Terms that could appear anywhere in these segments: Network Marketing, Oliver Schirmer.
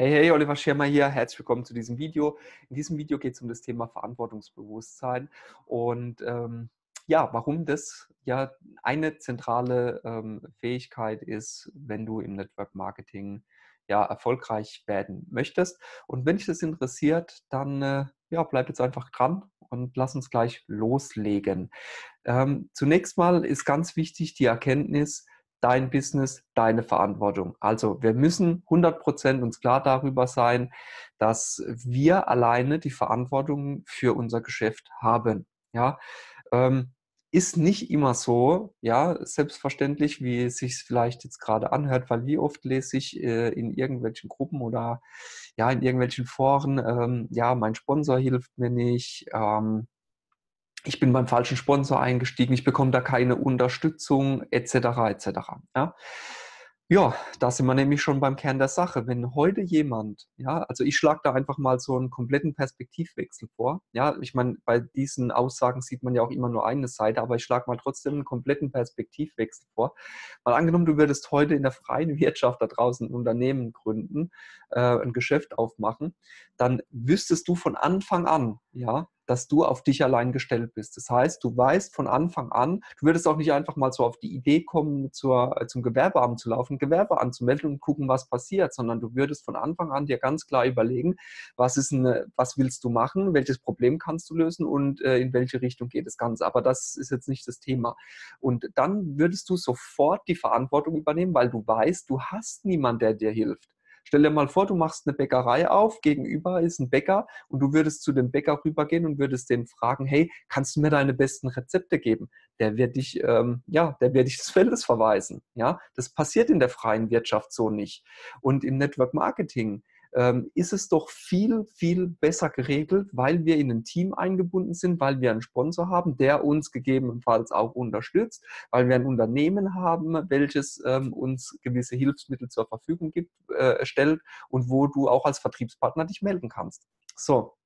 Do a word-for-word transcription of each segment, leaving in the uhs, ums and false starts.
Hey, hey, Oliver Schirmer hier. Herzlich willkommen zu diesem Video. In diesem Video geht es um das Thema Verantwortungsbewusstsein und ähm, ja, warum das ja eine zentrale ähm, Fähigkeit ist, wenn du im Network Marketing ja erfolgreich werden möchtest. Und wenn dich das interessiert, dann äh, ja, bleib jetzt einfach dran und lass uns gleich loslegen. Ähm, zunächst mal ist ganz wichtig die Erkenntnis: Dein Business, deine Verantwortung. Also wir müssen hundert Prozent uns klar darüber sein, dass wir alleine die Verantwortung für unser Geschäft haben. Ja, ähm, ist nicht immer so, ja, selbstverständlich, wie es sich vielleicht jetzt gerade anhört, weil wie oft lese ich äh, in irgendwelchen Gruppen oder ja, in irgendwelchen Foren, ähm, ja, mein Sponsor hilft mir nicht, ähm, ich bin beim falschen Sponsor eingestiegen, ich bekomme da keine Unterstützung, et cetera et cetera. Ja? Ja, da sind wir nämlich schon beim Kern der Sache. Wenn heute jemand, ja, also ich schlage da einfach mal so einen kompletten Perspektivwechsel vor. Ja, ich meine, bei diesen Aussagen sieht man ja auch immer nur eine Seite, aber ich schlage mal trotzdem einen kompletten Perspektivwechsel vor. Mal angenommen, du würdest heute in der freien Wirtschaft da draußen ein Unternehmen gründen, äh, ein Geschäft aufmachen, dann wüsstest du von Anfang an, ja, dass du auf dich allein gestellt bist. Das heißt, du weißt von Anfang an, du würdest auch nicht einfach mal so auf die Idee kommen, zur, zum Gewerbeamt zu laufen, Gewerbe anzumelden und gucken, was passiert, sondern du würdest von Anfang an dir ganz klar überlegen, was ist eine, was willst du machen, welches Problem kannst du lösen und äh, in welche Richtung geht das Ganze. Aber das ist jetzt nicht das Thema. Und dann würdest du sofort die Verantwortung übernehmen, weil du weißt, du hast niemanden, der dir hilft. Stell dir mal vor, du machst eine Bäckerei auf, gegenüber ist ein Bäcker und du würdest zu dem Bäcker rübergehen und würdest den fragen, hey, kannst du mir deine besten Rezepte geben? Der wird dich, ähm, ja, der wird dich des Feldes verweisen. Ja? Das passiert in der freien Wirtschaft so nicht. Und im Network Marketing ähm, ist es doch viel, viel besser geregelt, weil wir in ein Team eingebunden sind, weil wir einen Sponsor haben, der uns gegebenenfalls auch unterstützt, weil wir ein Unternehmen haben, welches ähm, uns gewisse Hilfsmittel zur Verfügung gibt, äh, stellt und wo du auch als Vertriebspartner dich melden kannst. So,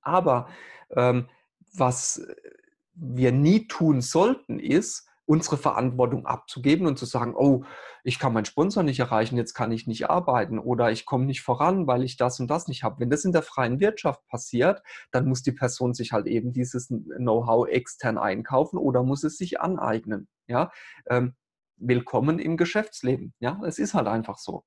aber ähm, was wir nie tun sollten, ist, unsere Verantwortung abzugeben und zu sagen, oh, ich kann meinen Sponsor nicht erreichen, jetzt kann ich nicht arbeiten oder ich komme nicht voran, weil ich das und das nicht habe. Wenn das in der freien Wirtschaft passiert, dann muss die Person sich halt eben dieses Know-how extern einkaufen oder muss es sich aneignen. Ja? Ähm, willkommen im Geschäftsleben. Ja? Es ist halt einfach so.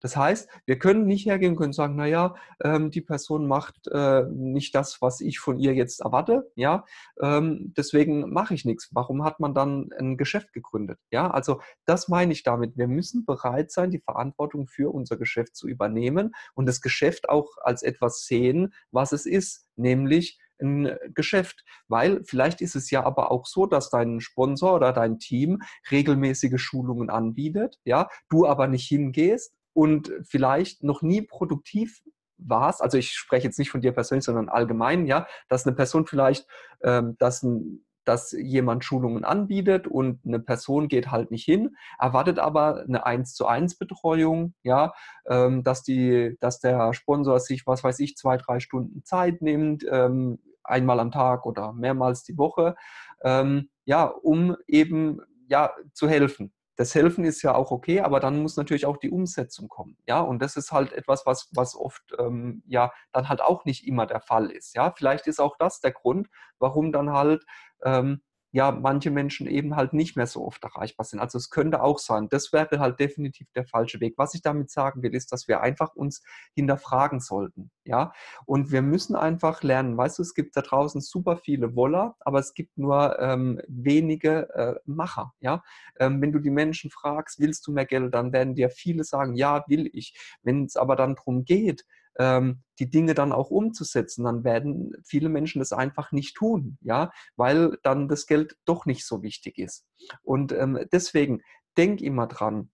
Das heißt, wir können nicht hergehen und können sagen, naja, ähm, die Person macht äh, nicht das, was ich von ihr jetzt erwarte, ja, ähm, deswegen mache ich nichts. Warum hat man dann ein Geschäft gegründet? Ja, also das meine ich damit. Wir müssen bereit sein, die Verantwortung für unser Geschäft zu übernehmen und das Geschäft auch als etwas sehen, was es ist, nämlich ein Geschäft, weil vielleicht ist es ja aber auch so, dass dein Sponsor oder dein Team regelmäßige Schulungen anbietet, ja, du aber nicht hingehst, und vielleicht noch nie produktiv warst, also ich spreche jetzt nicht von dir persönlich, sondern allgemein, ja, dass eine Person vielleicht, ähm, dass, ein, dass jemand Schulungen anbietet und eine Person geht halt nicht hin, erwartet aber eine eins zu eins Betreuung, ja, ähm, dass, die, dass der Sponsor sich, was weiß ich, zwei, drei Stunden Zeit nimmt, ähm, einmal am Tag oder mehrmals die Woche, ähm, ja, um eben ja, zu helfen. Das Helfen ist ja auch okay, aber dann muss natürlich auch die Umsetzung kommen, ja, und das ist halt etwas, was, was oft, ähm, ja, dann halt auch nicht immer der Fall ist, ja, vielleicht ist auch das der Grund, warum dann halt, ähm, ja, manche Menschen eben halt nicht mehr so oft erreichbar sind, also es könnte auch sein, das wäre halt definitiv der falsche Weg. Was ich damit sagen will, ist, dass wir einfach uns hinterfragen sollten, ja, und wir müssen einfach lernen, weißt du, es gibt da draußen super viele Woller, aber es gibt nur ähm, wenige äh, Macher, ja, ähm, wenn du die Menschen fragst, willst du mehr Geld, dann werden dir viele sagen, ja, will ich, wenn es aber dann darum geht, die Dinge dann auch umzusetzen, dann werden viele Menschen das einfach nicht tun, ja, weil dann das Geld doch nicht so wichtig ist. Und ähm, deswegen, denk immer dran,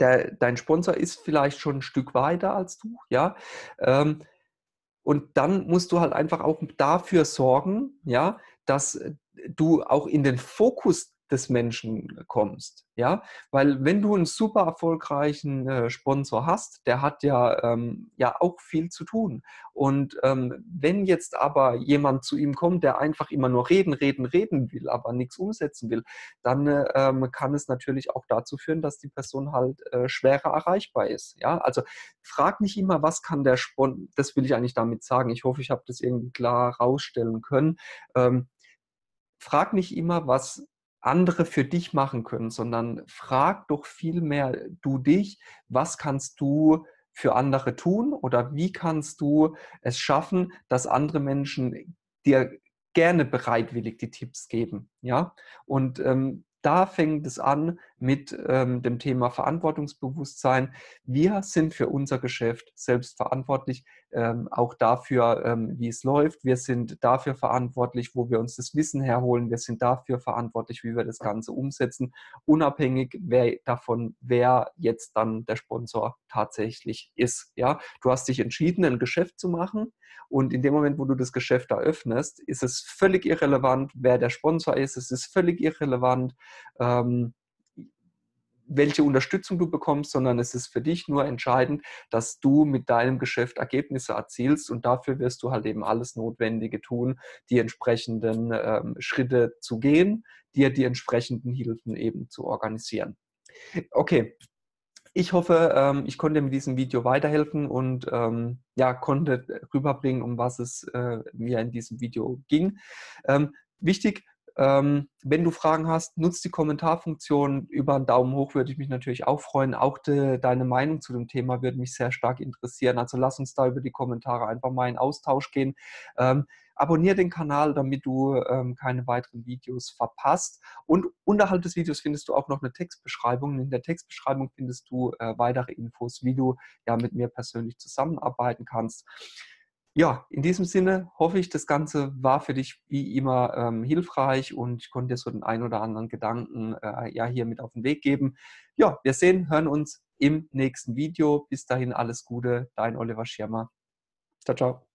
der, dein Sponsor ist vielleicht schon ein Stück weiter als du, ja, ähm, und dann musst du halt einfach auch dafür sorgen, ja, dass du auch in den Fokus des Menschen kommst. Ja? Weil wenn du einen super erfolgreichen äh, Sponsor hast, der hat ja, ähm, ja auch viel zu tun. Und ähm, wenn jetzt aber jemand zu ihm kommt, der einfach immer nur reden, reden, reden will, aber nichts umsetzen will, dann ähm, kann es natürlich auch dazu führen, dass die Person halt äh, schwerer erreichbar ist. Ja? Also frag nicht immer, was kann der Sponsor, das will ich eigentlich damit sagen, ich hoffe, ich habe das irgendwie klar rausstellen können. Ähm, frag nicht immer, was andere für dich machen können, sondern frag doch vielmehr du dich, was kannst du für andere tun oder wie kannst du es schaffen, dass andere Menschen dir gerne bereitwillig die Tipps geben. Ja? Und ähm, da fängt es an mit ähm, dem Thema Verantwortungsbewusstsein. Wir sind für unser Geschäft selbst verantwortlich, ähm, auch dafür, ähm, wie es läuft. Wir sind dafür verantwortlich, wo wir uns das Wissen herholen. Wir sind dafür verantwortlich, wie wir das Ganze umsetzen, unabhängig wer, davon, wer jetzt dann der Sponsor tatsächlich ist. Ja? Du hast dich entschieden, ein Geschäft zu machen und in dem Moment, wo du das Geschäft eröffnest, ist es völlig irrelevant, wer der Sponsor ist. Es ist völlig irrelevant, Ähm, welche Unterstützung du bekommst, sondern es ist für dich nur entscheidend, dass du mit deinem Geschäft Ergebnisse erzielst und dafür wirst du halt eben alles Notwendige tun, die entsprechenden ähm, Schritte zu gehen, dir die entsprechenden Hilfen eben zu organisieren. Okay, ich hoffe, ähm, ich konnte mit diesem Video weiterhelfen und ähm, ja, konnte rüberbringen, um was es äh, mir in diesem Video ging. Ähm, wichtig, Ähm, wenn du Fragen hast, nutzt die Kommentarfunktion. Über einen Daumen hoch würde ich mich natürlich auch freuen. Auch de, deine Meinung zu dem Thema würde mich sehr stark interessieren. Also lass uns da über die Kommentare einfach mal in Austausch gehen. Ähm, abonniere den Kanal, damit du ähm, keine weiteren Videos verpasst. Und unterhalb des Videos findest du auch noch eine Textbeschreibung. In der Textbeschreibung findest du äh, weitere Infos, wie du ja mit mir persönlich zusammenarbeiten kannst. Ja, in diesem Sinne hoffe ich, das Ganze war für dich wie immer ähm, hilfreich und ich konnte dir so den einen oder anderen Gedanken äh, ja hier mit auf den Weg geben. Ja, wir sehen, hören uns im nächsten Video. Bis dahin alles Gute, dein Oliver Schirmer. Ciao, ciao.